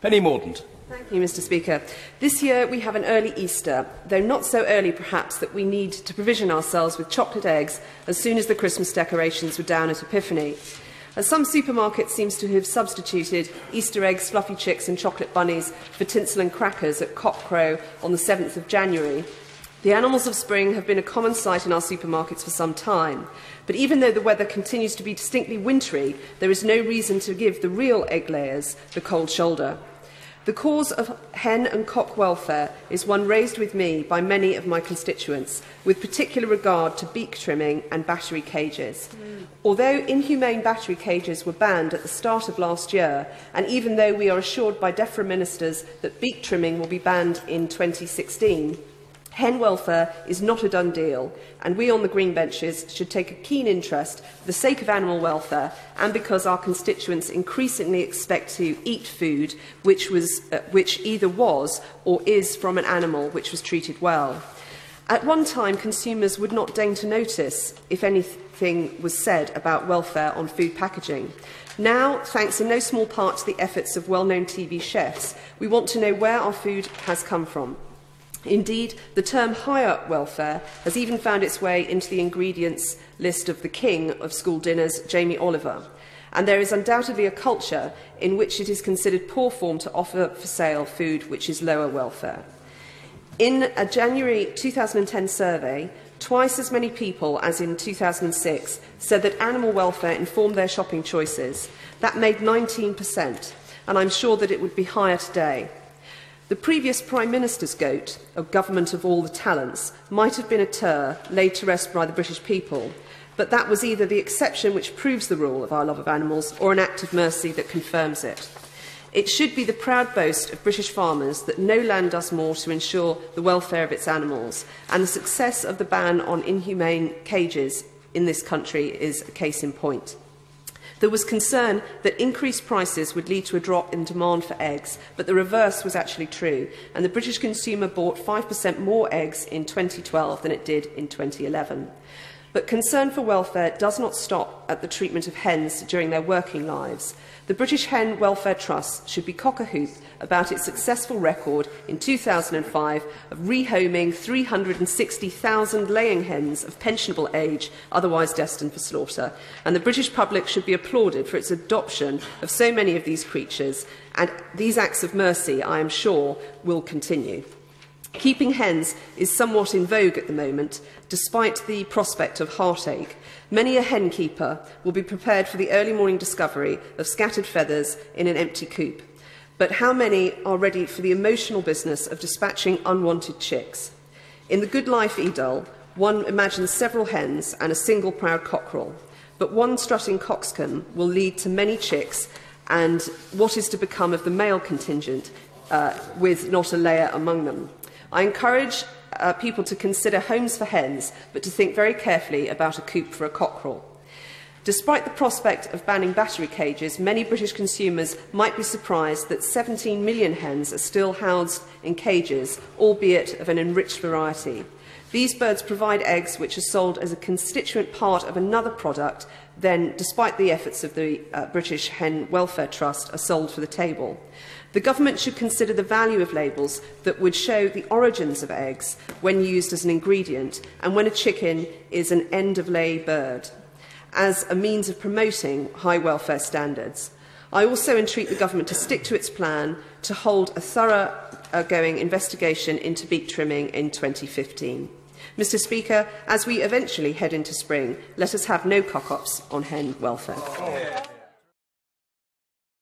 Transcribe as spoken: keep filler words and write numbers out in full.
Penny Mordaunt. Thank you, Mister Speaker. This year we have an early Easter, though not so early perhaps that we need to provision ourselves with chocolate eggs as soon as the Christmas decorations were down at Epiphany. As some supermarkets seem to have substituted Easter eggs, fluffy chicks and chocolate bunnies for tinsel and crackers at cockcrow on the seventh of January, the animals of spring have been a common sight in our supermarkets for some time. But even though the weather continues to be distinctly wintry, there is no reason to give the real egg layers the cold shoulder. The cause of hen and cock welfare is one raised with me by many of my constituents, with particular regard to beak trimming and battery cages. Mm. Although inhumane battery cages were banned at the start of last year, and even though we are assured by DEFRA ministers that beak trimming will be banned in twenty sixteen, hen welfare is not a done deal, and we on the green benches should take a keen interest for the sake of animal welfare and because our constituents increasingly expect to eat food which, was, uh, which either was or is from an animal which was treated well. At one time, consumers would not deign to notice if anything was said about welfare on food packaging. Now, thanks in no small part to the efforts of well-known T V chefs, we want to know where our food has come from. Indeed, the term higher welfare has even found its way into the ingredients list of the king of school dinners, Jamie Oliver. And there is undoubtedly a culture in which it is considered poor form to offer for sale food which is lower welfare. In a January two thousand ten survey, twice as many people as in two thousand six said that animal welfare informed their shopping choices. That made nineteen percent, and I'm sure that it would be higher today. The previous Prime Minister's goat, a government of all the talents, might have been a turr laid to rest by the British people, but that was either the exception which proves the rule of our love of animals or an act of mercy that confirms it. It should be the proud boast of British farmers that no land does more to ensure the welfare of its animals, and the success of the ban on inhumane cages in this country is a case in point. There was concern that increased prices would lead to a drop in demand for eggs, but the reverse was actually true, and the British consumer bought five percent more eggs in twenty twelve than it did in twenty eleven. But concern for welfare does not stop at the treatment of hens during their working lives. The British Hen Welfare Trust should be cock-a-hoop about its successful record in two thousand five of rehoming three hundred sixty thousand laying hens of pensionable age otherwise destined for slaughter. And the British public should be applauded for its adoption of so many of these creatures, and these acts of mercy, I am sure, will continue. Keeping hens is somewhat in vogue at the moment, despite the prospect of heartache. Many a hen keeper will be prepared for the early morning discovery of scattered feathers in an empty coop. But how many are ready for the emotional business of dispatching unwanted chicks? In the Good Life Edel, one imagines several hens and a single proud cockerel, but one strutting coxcomb will lead to many chicks, and what is to become of the male contingent uh, with not a layer among them? I encourage uh, people to consider homes for hens, but to think very carefully about a coop for a cockerel. Despite the prospect of banning battery cages, many British consumers might be surprised that seventeen million hens are still housed in cages, albeit of an enriched variety. These birds provide eggs which are sold as a constituent part of another product, then, despite the efforts of the uh, British Hen Welfare Trust, are sold for the table. The government should consider the value of labels that would show the origins of eggs when used as an ingredient and when a chicken is an end-of-lay bird, as a means of promoting high welfare standards. I also entreat the government to stick to its plan to hold a thorough-going investigation into beak trimming in twenty fifteen. Mister Speaker, as we eventually head into spring, let us have no cock-ups on hen welfare.